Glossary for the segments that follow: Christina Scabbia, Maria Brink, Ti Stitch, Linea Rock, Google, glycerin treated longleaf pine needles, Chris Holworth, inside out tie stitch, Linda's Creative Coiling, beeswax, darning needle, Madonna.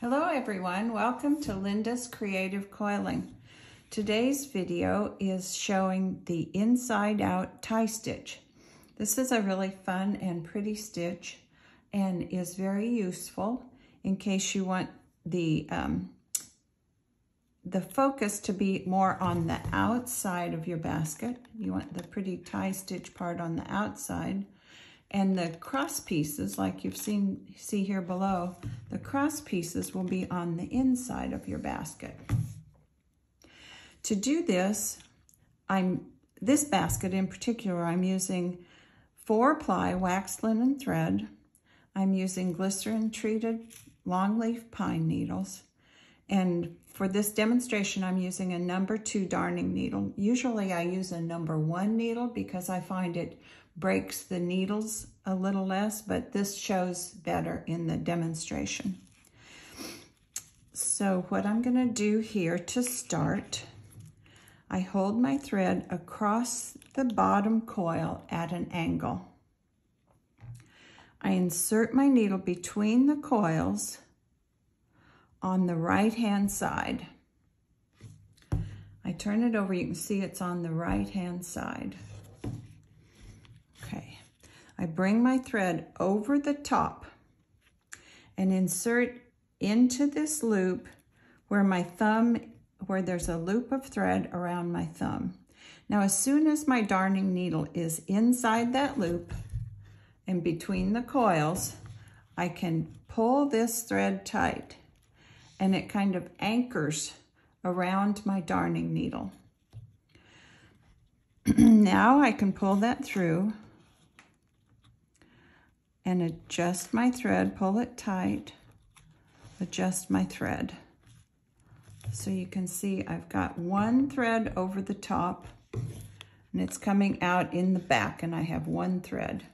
Hello everyone, welcome to Linda's Creative Coiling. Today's video is showing the inside out tie stitch. This is a really fun and pretty stitch and is very useful in case you want the focus to be more on the outside of your basket. You want the pretty tie stitch part on the outside. And the cross pieces, like you've see here below, the cross pieces will be on the inside of your basket. To do this, this basket in particular, I'm using 4-ply waxed linen thread. I'm using glycerin treated longleaf pine needles. And for this demonstration, I'm using a number 2 darning needle. Usually I use a number 1 needle because I find it breaks the needles a little less, but this shows better in the demonstration. So what I'm gonna do here to start, I hold my thread across the bottom coil at an angle. I insert my needle between the coils on the right-hand side. I turn it over, you can see it's on the right-hand side. Okay, I bring my thread over the top and insert into this loop where my thumb, where there's a loop of thread around my thumb. Now, as soon as my darning needle is inside that loop and between the coils, I can pull this thread tight and it kind of anchors around my darning needle. Now I can pull that through and adjust my thread, pull it tight, adjust my thread. So you can see I've got one thread over the top and it's coming out in the back and I have one thread.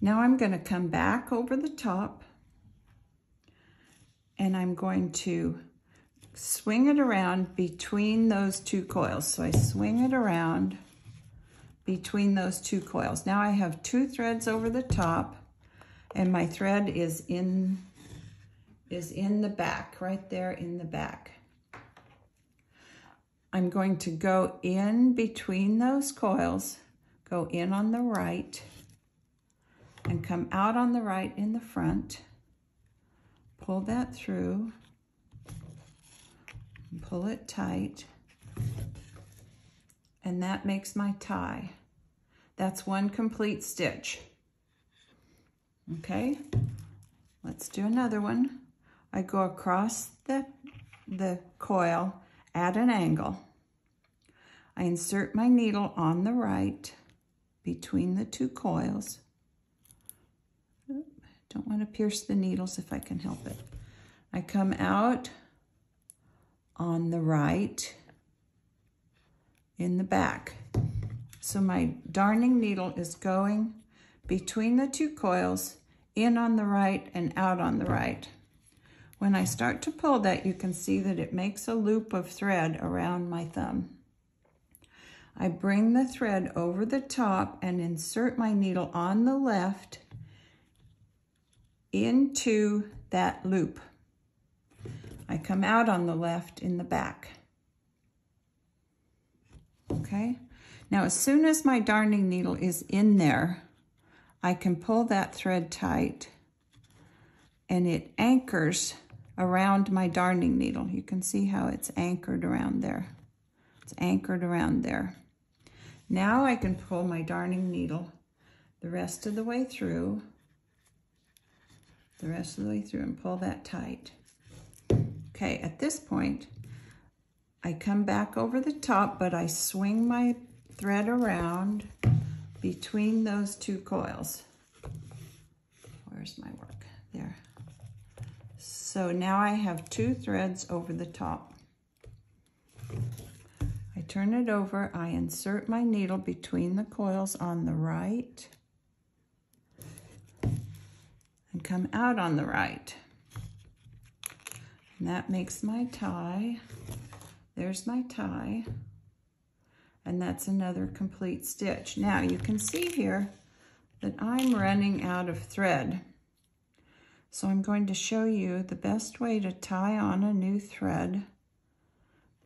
Now I'm going to come back over the top and I'm going to swing it around between those two coils. So I swing it around between those two coils. Now I have two threads over the top and my thread is in the back, right there in the back. I'm going to go in between those coils, go in on the right and come out on the right in the front, pull that through, pull it tight, and that makes my tie. That's one complete stitch. Okay, let's do another one. I go across the coil at an angle. I insert my needle on the right between the two coils. Don't want to pierce the needles if I can help it. I come out on the right in the back. So my darning needle is going between the two coils, in on the right and out on the right. When I start to pull that, you can see that it makes a loop of thread around my thumb. I bring the thread over the top and insert my needle on the left into that loop. I come out on the left in the back. Okay, now as soon as my darning needle is in there, I can pull that thread tight and it anchors around my darning needle. You can see how it's anchored around there. It's anchored around there. Now I can pull my darning needle the rest of the way through, and pull that tight. Okay, at this point, I come back over the top, but I swing my thread around between those two coils. Where's my work? There. So now I have two threads over the top. I turn it over, I insert my needle between the coils on the right and come out on the right. And that makes my tie. There's my tie. And that's another complete stitch. Now you can see here that I'm running out of thread. So I'm going to show you the best way to tie on a new thread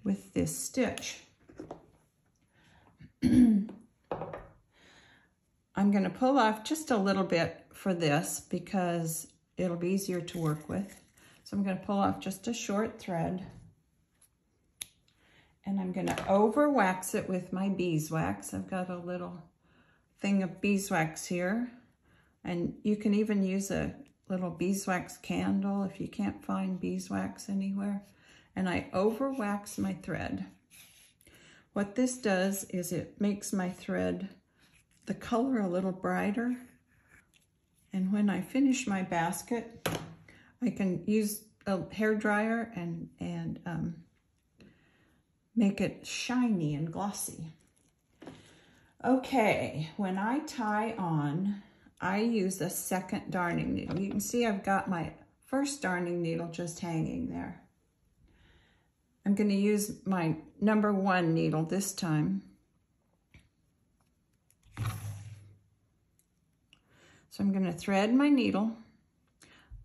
with this stitch. I'm going to pull off just a little bit for this because it'll be easier to work with. So I'm going to pull off just a short thread, and I'm going to over wax it with my beeswax. I've got a little thing of beeswax here, and you can even use a little beeswax candle if you can't find beeswax anywhere. And I over wax my thread. What this does is it makes my thread the color a little brighter. And when I finish my basket, I can use a hairdryer and make it shiny and glossy. Okay, when I tie on, I use a second darning needle. You can see I've got my first darning needle just hanging there. I'm going to use my number one needle this time. So I'm going to thread my needle,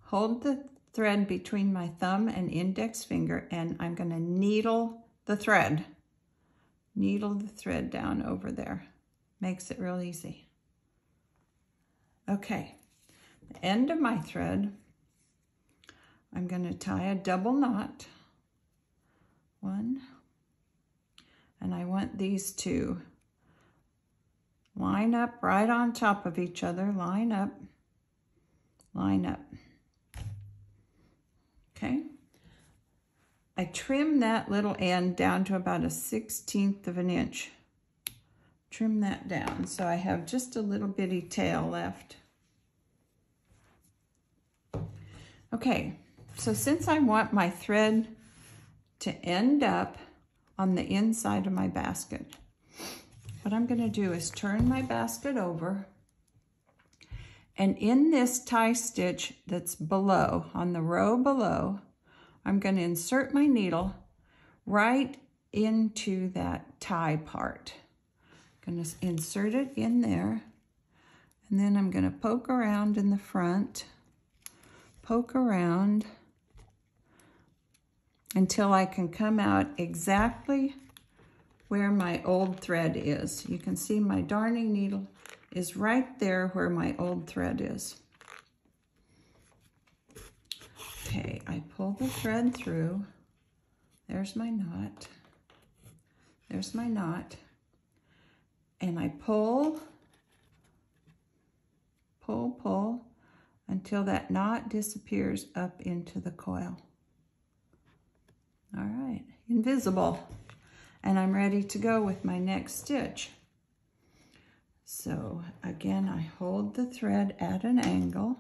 hold the thread between my thumb and index finger, and I'm going to needle the thread. Needle the thread down over there. Makes it real easy. Okay, the end of my thread, I'm going to tie a double knot. One, and I want these two line up right on top of each other, line up, okay? I trim that little end down to about a 1/16 of an inch. Trim that down, so I have just a little bitty tail left. Okay, so since I want my thread to end up on the inside of my basket, what I'm going to do is turn my basket over, and in this tie stitch that's below, on the row below, I'm going to insert my needle right into that tie part. I'm going to insert it in there, and then I'm going to poke around in the front, poke around until I can come out exactly where my old thread is. You can see my darning needle is right there where my old thread is. Okay, I pull the thread through. There's my knot. There's my knot. And I pull until that knot disappears up into the coil. All right, invisible. And I'm ready to go with my next stitch. So again, I hold the thread at an angle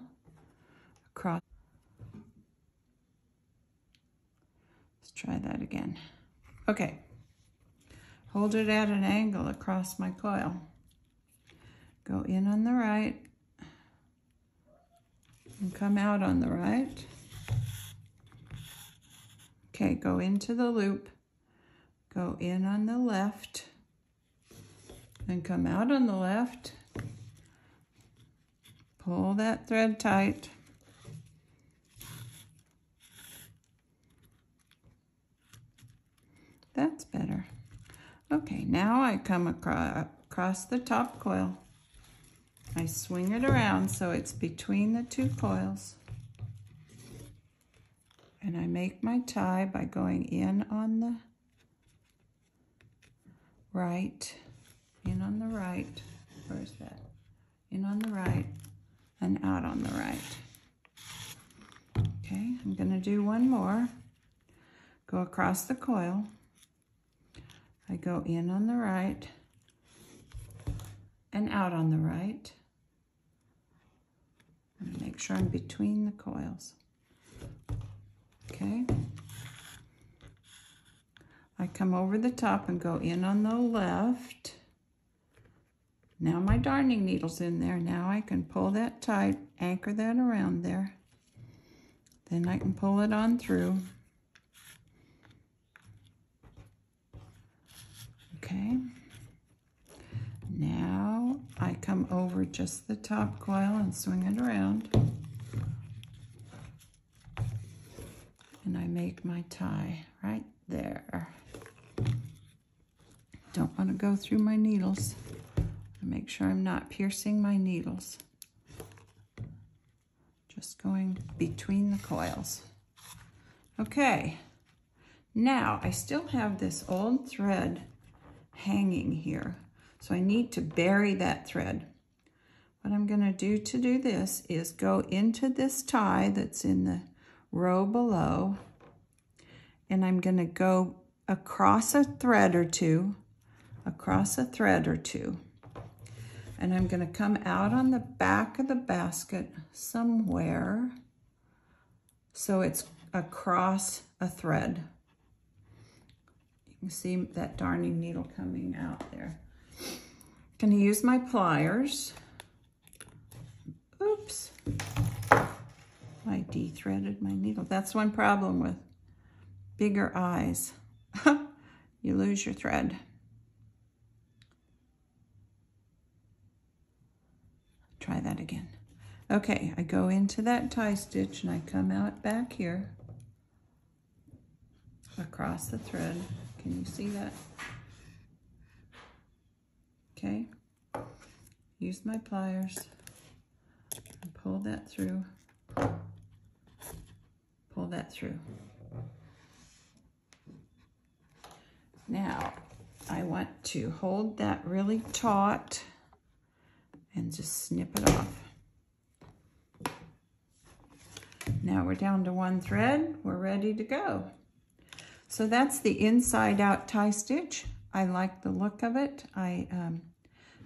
across. Let's try that again. Okay, hold it at an angle across my coil. Go in on the right and come out on the right. Okay, go into the loop. Go in on the left and come out on the left. Pull that thread tight. That's better. Okay, now I come across the top coil. I swing it around so it's between the two coils. And I make my tie by going in on the right, in on the right, where's that? In on the right and out on the right. Okay, I'm gonna do one more. Go across the coil. I go in on the right and out on the right. I'm gonna make sure I'm between the coils. Okay. I come over the top and go in on the left. Now my darning needle's in there. Now I can pull that tight, anchor that around there. Then I can pull it on through. Okay. Now I come over just the top coil and swing it around. and I made my tie right there. Don't want to go through my needles. Make sure I'm not piercing my needles. Just going between the coils. Okay, now I still have this old thread hanging here, so I need to bury that thread. What I'm going to do this is go into this tie that's in the row below, and I'm going to go across a thread or two, and I'm going to come out on the back of the basket somewhere so it's across a thread. You can see that darning needle coming out there. I'm going to use my pliers. Oops, I de-threaded my needle. That's one problem with bigger eyes. You lose your thread. Try that again. Okay, I go into that tie stitch and I come out back here across the thread. Can you see that? Okay, use my pliers and pull that through. Pull that through. Now, I want to hold that really taut and just snip it off. Now we're down to one thread. We're ready to go. So that's the inside out tie stitch. I like the look of it. I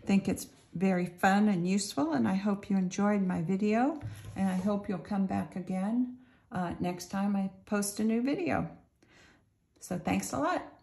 think it's very fun and useful, and I hope you enjoyed my video, and I hope you'll come back again next time I post a new video. So thanks a lot.